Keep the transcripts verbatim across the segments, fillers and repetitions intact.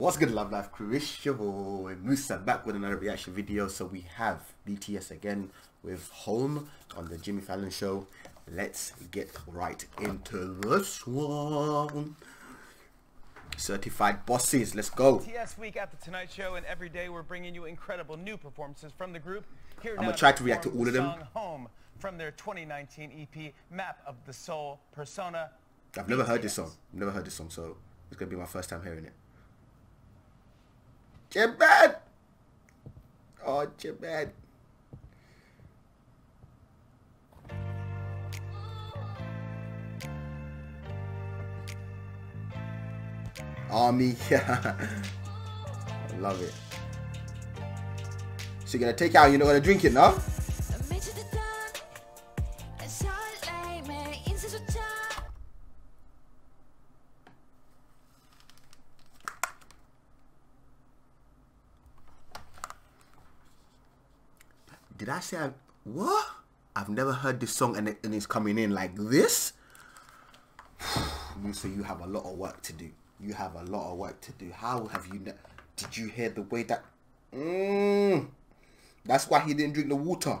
What's good, Love Life crew? It's your boy Musa back with another reaction video. So we have B T S again with Home on the Jimmy Fallon show. Let's get right into this one. Certified bosses, let's go. B T S week at the Tonight Show, and every day we're bringing you incredible new performances from the group. Here I'm gonna try to react to all of them. Home from their twenty nineteen E P, Map of the Soul: Persona. I've never heard this song. Never heard this song, so it's gonna be my first time hearing it. Jimin! Oh, Jimin. Army, yeah. I love it. So you're gonna take out, you're not gonna drink it, no? Did I say I, what? I've never heard this song and, it, and it's coming in like this? So you have a lot of work to do. You have a lot of work to do. How have you... Did you hear the way that... Mm, that's why he didn't drink the water.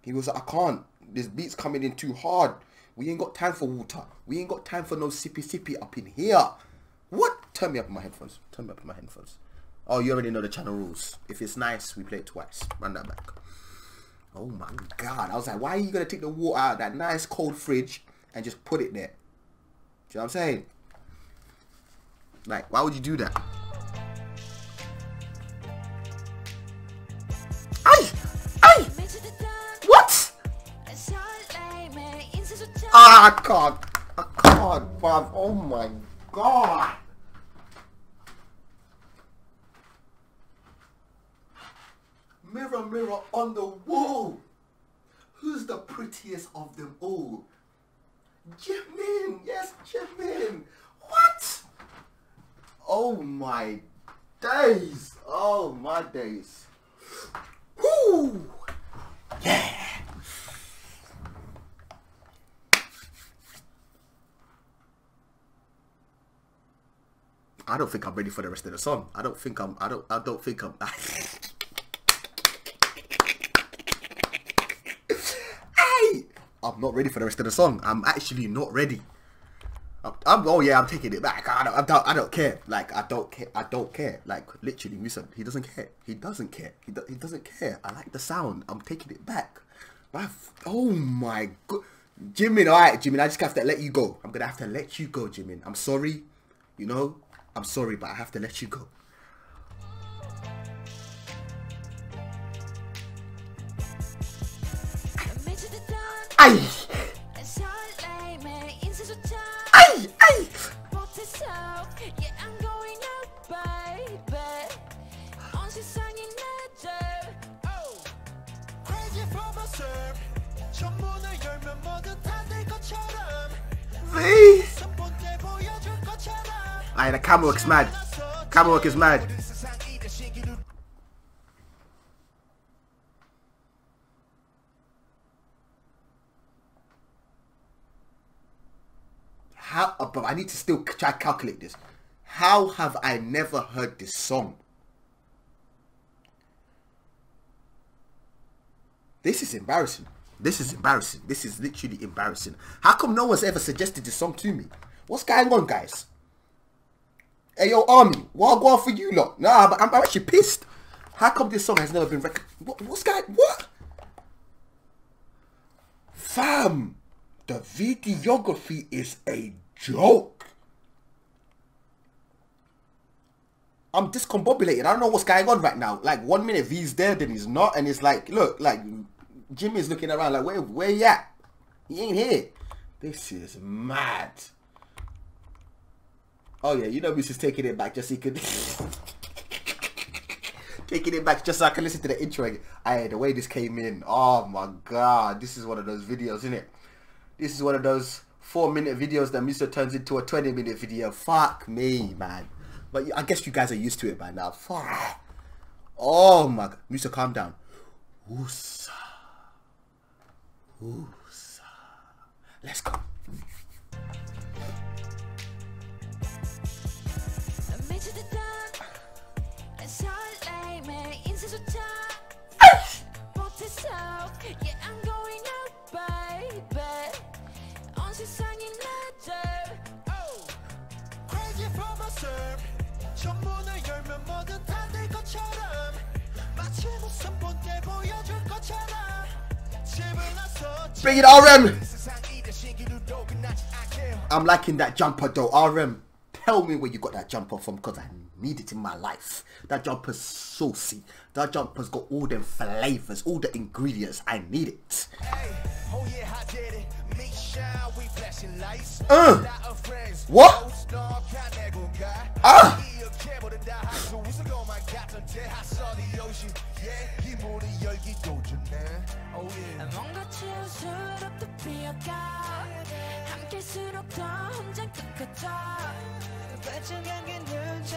He was like, I can't. This beat's coming in too hard. We ain't got time for water. We ain't got time for no sippy-sippy up in here. What? Turn me up in my headphones. Turn me up in my headphones. Oh, you already know the channel rules. If it's nice, we play it twice. Run that back. Oh, my God. I was like, why are you going to take the water out of that nice cold fridge and just put it there? Do you know what I'm saying? Like, why would you do that? Ay! Ay! What? Ah, I can't. I can't, bruv. Oh my God. Mirror, mirror on the wall. Who's the prettiest of them all? Jimin. Yes, Jimin. What? Oh my days! Oh my days! Woo! Yeah! I don't think I'm ready for the rest of the song. I don't think I'm. I don't. I don't think I'm. Hey! I'm not ready for the rest of the song. I'm actually not ready. I'm, I'm, oh yeah, I'm taking it back. I don't, I don't, I don't care. Like I don't care. I don't care. Like literally, Musa, he doesn't care. He doesn't care. He, do, he doesn't care. I like the sound. I'm taking it back. I've, oh my God, Jimin. All right, Jimin. I just have to let you go. I'm gonna have to let you go, Jimin. I'm sorry. You know, I'm sorry, but I have to let you go. Aye. Aye, the camera work's mad. Camera work is mad. How, but I need to still try to calculate this. How have I never heard this song? This is embarrassing. This is embarrassing. This is literally embarrassing. How come no one's ever suggested this song to me? What's going on, guys? Hey, yo, Army, what going for you lot? Nah, but I'm, I'm actually pissed. How come this song has never been rec... What, what's going... What? Fam, the videography is a joke. I'm discombobulated. I don't know what's going on right now. Like, one minute V's there, then he's not. And it's like, look, like, Jimmy's looking around like, where, where you at? He ain't here. This is mad. Oh, yeah, you know Miss is taking it back just so he could... taking it back just so I can listen to the intro again. Aye, the way this came in. Oh, my God. This is one of those videos, isn't it? This is one of those four-minute videos that Mister turns into a twenty-minute video. Fuck me, man. But I guess you guys are used to it by now. Fuck. Oh my God. Musa, calm down. Oosa. Oosa. Let's go. Bring it, R M! I'm liking that jumper though. R M, tell me where you got that jumper from, because I need it in my life. That jumper's saucy. That jumper's got all them flavors, all the ingredients. I need it. Hey, oh yeah, I did it. Me shall we flashing lights. Uh, what? Ah!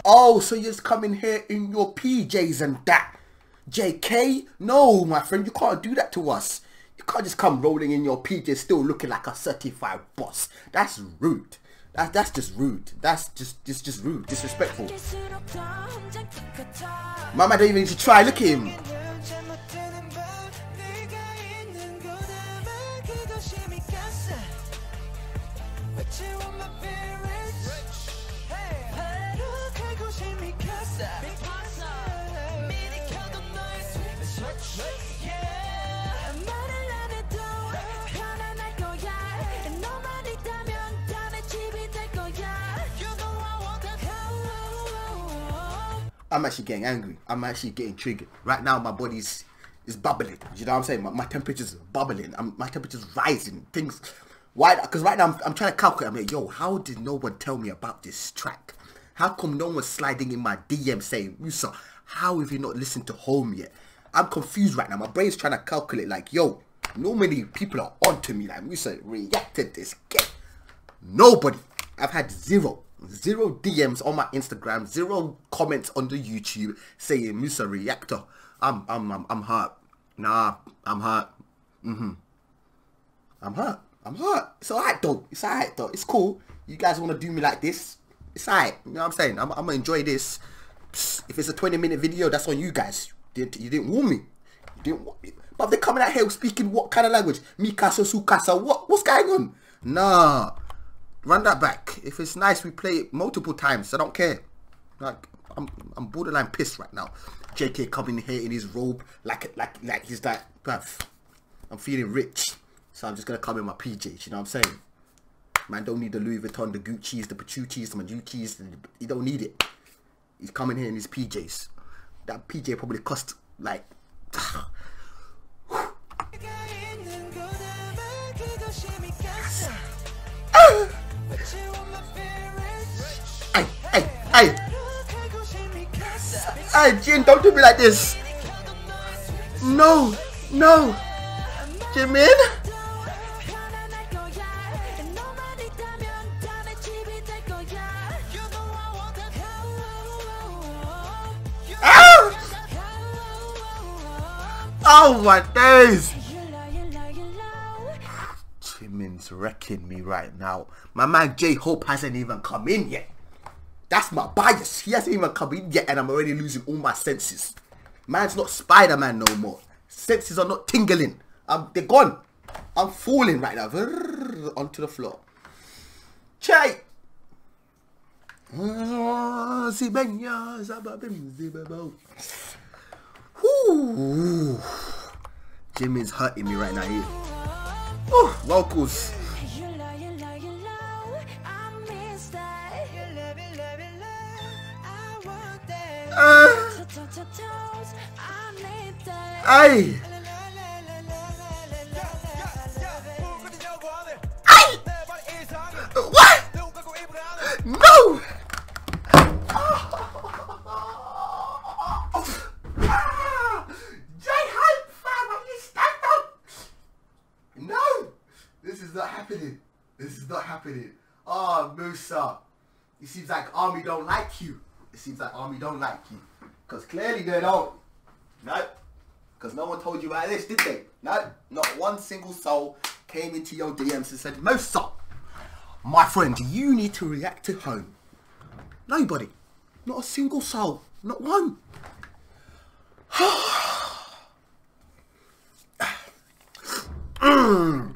Oh, so you're just coming here in your P Js and that. J K? No, my friend, you can't do that to us. You can't just come rolling in your P Js still looking like a certified boss. That's rude. That, that's just rude. That's just, just, just rude. Disrespectful. My man don't even need to try. Look at him. I'm actually getting angry. I'm actually getting triggered. Right now my body's is bubbling. You know what I'm saying? My, my temperature's bubbling. I'm, my temperature's rising. Things... Why? Because right now I'm, I'm trying to calculate. I'm like, yo, how did no one tell me about this track? How come no one's sliding in my D M saying, Musa, how have you not listened to Home yet? I'm confused right now. My brain's trying to calculate like, yo, normally people are on to me. Like, Musa reacted this. Get nobody. I've had zero. Zero D Ms on my Instagram, zero comments on the YouTube saying Musa reactor. I'm I'm I'm I'm hurt. Nah, I'm hurt. Mm-hmm. I'm hurt. I'm hurt. It's alright though. It's alright though. It's cool. You guys wanna do me like this? It's alright. You know what I'm saying? I'm, I'm gonna enjoy this. Psst, if it's a twenty minute video, that's on you guys. You didn't, you didn't warn me. You didn't warn me. But they're coming out here speaking what kind of language? Mikasa, Sukasa. What? What's going on? Nah. Run that back. If it's nice, we play it multiple times. I don't care. Like I'm, I'm borderline pissed right now. J K coming here in his robe, like, like, like he's like, bruv, I'm feeling rich, so I'm just gonna come in my P Js. You know what I'm saying? Man, don't need the Louis Vuitton, the Gucci's, the Pachuchis, the Manuchis. You don't need it. He's coming here in his P Js. That P J probably cost like. Hey, hey, Jin, don't do me like this. No, no, Jimin. Ah! Oh my days. Jimin's wrecking me right now. My man J-Hope hasn't even come in yet. That's my bias. He hasn't even come in yet and I'm already losing all my senses. Man's not Spider-Man no more. Senses are not tingling. I'm, they're gone. I'm falling right now. Vrrr, onto the floor. Chay! Ooh. Jimin's hurting me right now here. Oh, vocals. Ay! Ay! What? No! Ah! J-Hope, fam, I just stand up! No! This is not happening. This is not happening. Oh, Musa. It seems like Army don't like you. It seems like Army don't like you. Because clearly they don't. No. Because no one told you about this, did they? No, not one single soul came into your D Ms and said, Musa, my friend, you need to react to Home. Nobody. Not a single soul. Not one. mm.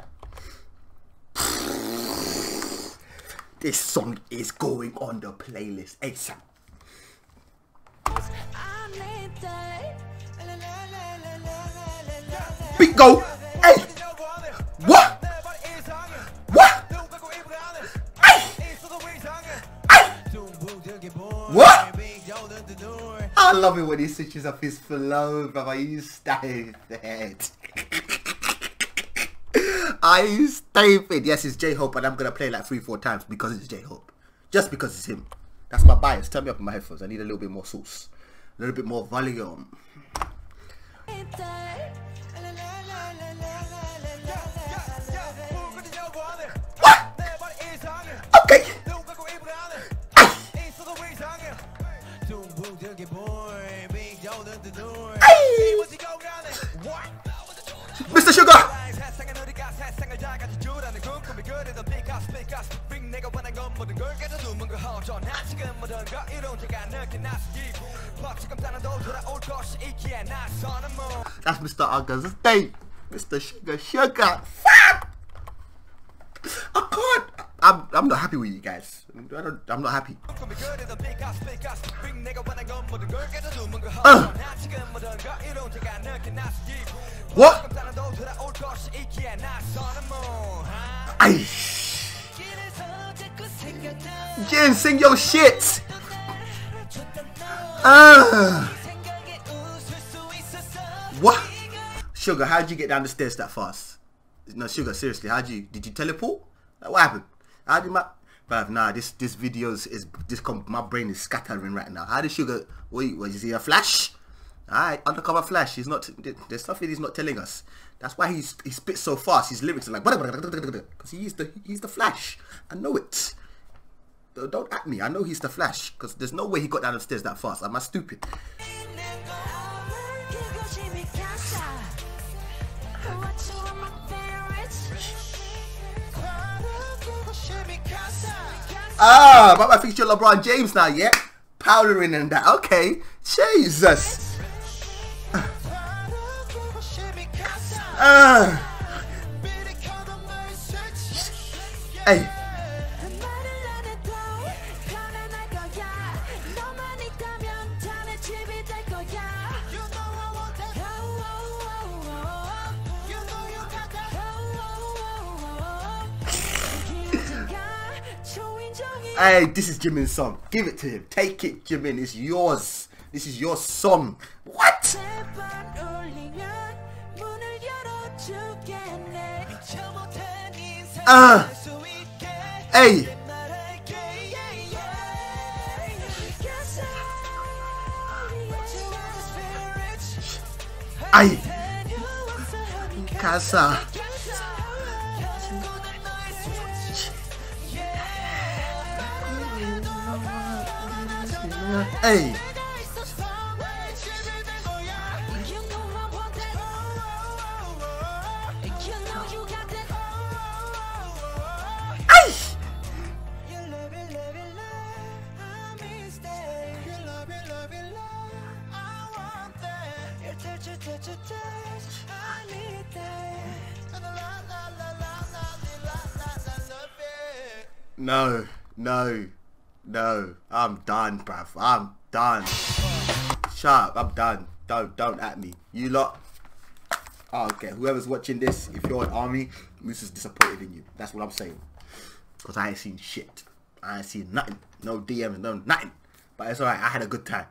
This song is going on the playlist ASAP. Bingo! Hey! What? What? Hey! Hey! What? I love it when he switches up his flow, brother. You stay dead. Are you stupid? Yes, it's J-Hope, and I'm gonna play like three, four times because it's J-Hope. Just because it's him. That's my bias. Turn me up in my headphones. I need a little bit more sauce. A little bit more volume. What? Okay. Hey. Mister Suga. That's Mister Uggers' day. Mister Sugar Sugar. I can't. I'm, I'm not happy with you guys. I don't, I'm not happy. Uh. What? Ay. Jin, sing your shit. Uh. What? Sugar, how'd you get down the stairs that fast? No, Sugar, seriously, how'd you? Did you teleport? What happened? How did my bruv, nah, this this video is, is this my brain is scattering right now. How did Sugar wait, was is he a flash? Alright, undercover flash. He's not there's something he's not telling us. That's why he's he spits so fast. His lyrics are like because he's the he's the flash. I know it. Don't at me. I know he's the flash because there's no way he got down the stairs that fast. Am I stupid? Ah, but I feature LeBron James now, yeah? Powdering and that, okay. Jesus. Uh. Hey. Hey, this is Jimin's song. Give it to him. Take it, Jimin. It's yours. This is your song. What? Uh. Hey. Ay. Casa. Hey. Ay. No, no. No, I'm done, bruv. I'm done. Shut up, I'm done. Don't, don't at me. You lot. Okay, whoever's watching this, if you're an army, Moose is disappointed in you. That's what I'm saying. Because I ain't seen shit. I ain't seen nothing. No D Ms, no nothing. But it's alright, I had a good time.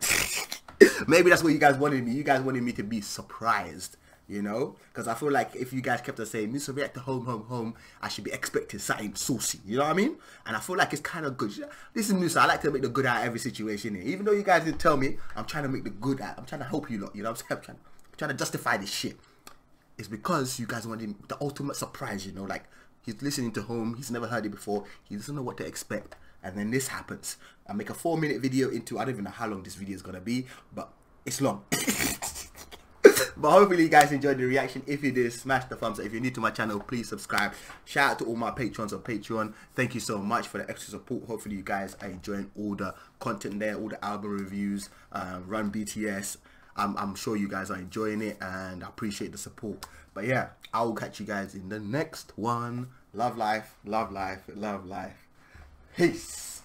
Maybe that's what you guys wanted me. You guys wanted me to be surprised. You know? Because I feel like if you guys kept on saying, Moose react to home, home, home, I should be expecting something saucy. You know what I mean? And I feel like it's kind of good. This is Moose. I like to make the good out of every situation here. Even though you guys didn't tell me, I'm trying to make the good out. I'm trying to help you lot. You know what I'm saying? I'm trying, I'm trying to justify this shit. It's because you guys wanted the ultimate surprise, you know? Like, he's listening to home. He's never heard it before. He doesn't know what to expect. And then this happens. I make a four-minute video into, I don't even know how long this video is going to be, but it's long. But hopefully you guys enjoyed the reaction. If you did, smash the thumbs up. If you're new to my channel, please subscribe. Shout out to all my patrons on Patreon. Thank you so much for the extra support. Hopefully you guys are enjoying all the content there, all the album reviews, uh, Run B T S. I'm, I'm sure you guys are enjoying it and I appreciate the support. But yeah, I will catch you guys in the next one. Love life, love life, love life. Peace.